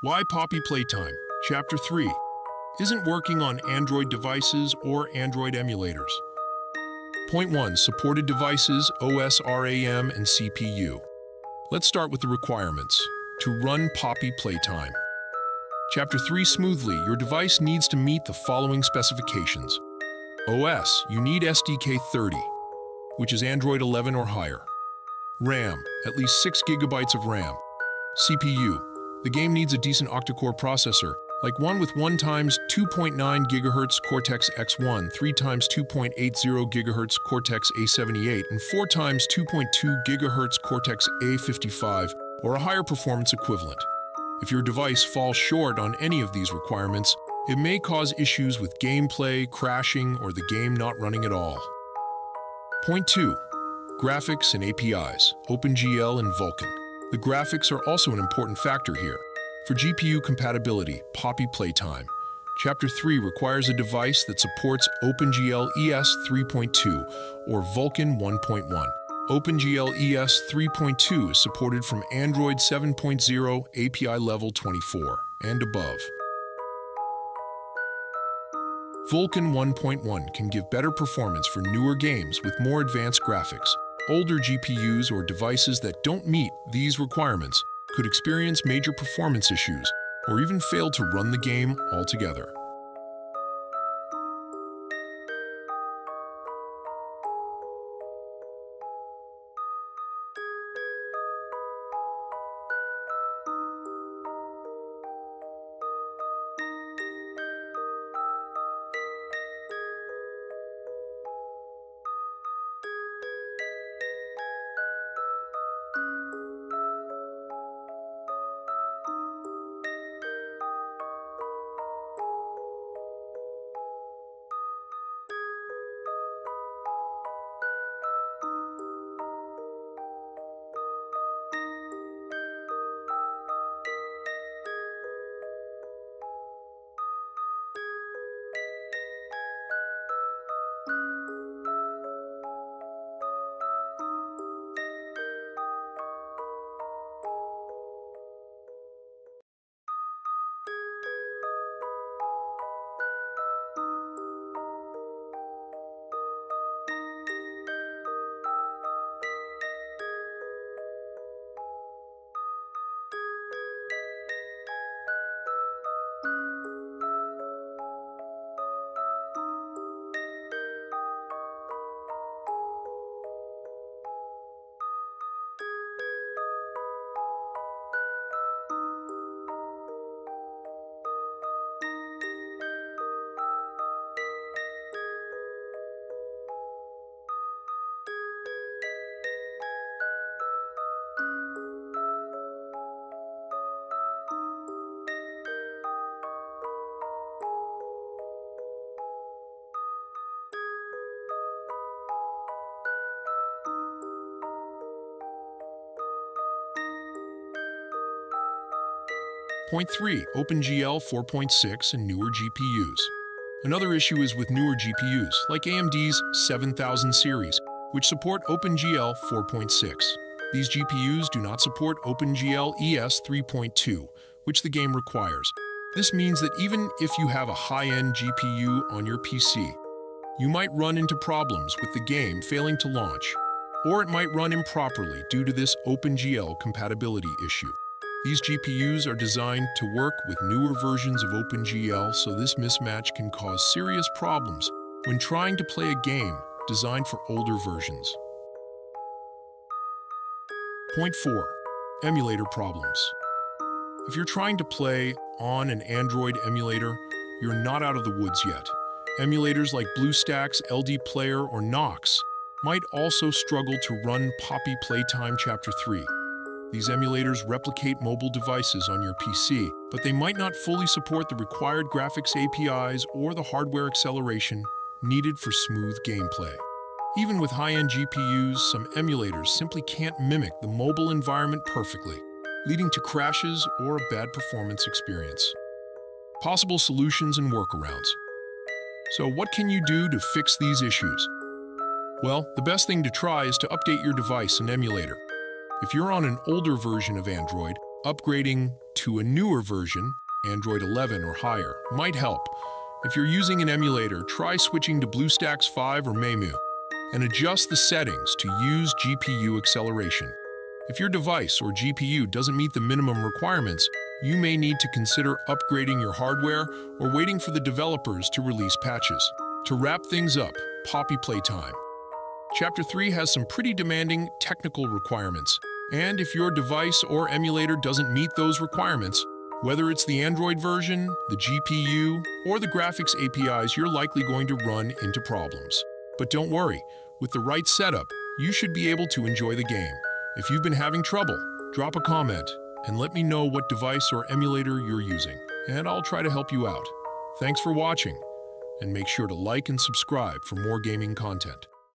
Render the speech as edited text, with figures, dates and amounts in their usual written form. Why Poppy Playtime, Chapter 3, isn't working on Android devices or Android emulators. Point 1. Supported devices, OS, RAM, and CPU. Let's start with the requirements. To run Poppy Playtime. Chapter 3 smoothly, your device needs to meet the following specifications. OS, you need SDK 30, which is Android 11 or higher. RAM, at least 6 GB of RAM. CPU, the game needs a decent octa-core processor, like one with 1x2.9 GHz Cortex-X1, 3x2.80 GHz Cortex-A78, and 4x2.2 GHz Cortex-A55, or a higher performance equivalent. If your device falls short on any of these requirements, it may cause issues with gameplay, crashing, or the game not running at all. Point 2. Graphics and APIs, OpenGL and Vulkan. The graphics are also an important factor here. For GPU compatibility, Poppy Playtime, Chapter 3 requires a device that supports OpenGL ES 3.2 or Vulkan 1.1. OpenGL ES 3.2 is supported from Android 7.0 API level 24 and above. Vulkan 1.1 can give better performance for newer games with more advanced graphics. Older GPUs or devices that don't meet these requirements could experience major performance issues or even fail to run the game altogether. Point 3. OpenGL 4.6 and newer GPUs. Another issue is with newer GPUs, like AMD's 7000 series, which support OpenGL 4.6. These GPUs do not support OpenGL ES 3.2, which the game requires. This means that even if you have a high-end GPU on your PC, you might run into problems with the game failing to launch, or it might run improperly due to this OpenGL compatibility issue. These GPUs are designed to work with newer versions of OpenGL, so this mismatch can cause serious problems when trying to play a game designed for older versions. Point 4. Emulator problems. If you're trying to play on an Android emulator, you're not out of the woods yet. Emulators like BlueStacks, LD Player, or Nox might also struggle to run Poppy Playtime Chapter 3. These emulators replicate mobile devices on your PC, but they might not fully support the required graphics APIs or the hardware acceleration needed for smooth gameplay. Even with high-end GPUs, some emulators simply can't mimic the mobile environment perfectly, leading to crashes or a bad performance experience. Possible solutions and workarounds. So what can you do to fix these issues? Well, the best thing to try is to update your device and emulator. If you're on an older version of Android, Upgrading to a newer version, Android 11 or higher, might help. If you're using an emulator, try switching to BlueStacks 5 or Memu and adjust the settings to use GPU acceleration. If your device or GPU doesn't meet the minimum requirements, you may need to consider upgrading your hardware or waiting for the developers to release patches. To wrap things up, Poppy Playtime. Chapter 3 has some pretty demanding technical requirements, and if your device or emulator doesn't meet those requirements, whether it's the Android version, the GPU, or the graphics APIs, you're likely going to run into problems. But don't worry, with the right setup, you should be able to enjoy the game. If you've been having trouble, drop a comment and let me know what device or emulator you're using, and I'll try to help you out. Thanks for watching, and make sure to like and subscribe for more gaming content.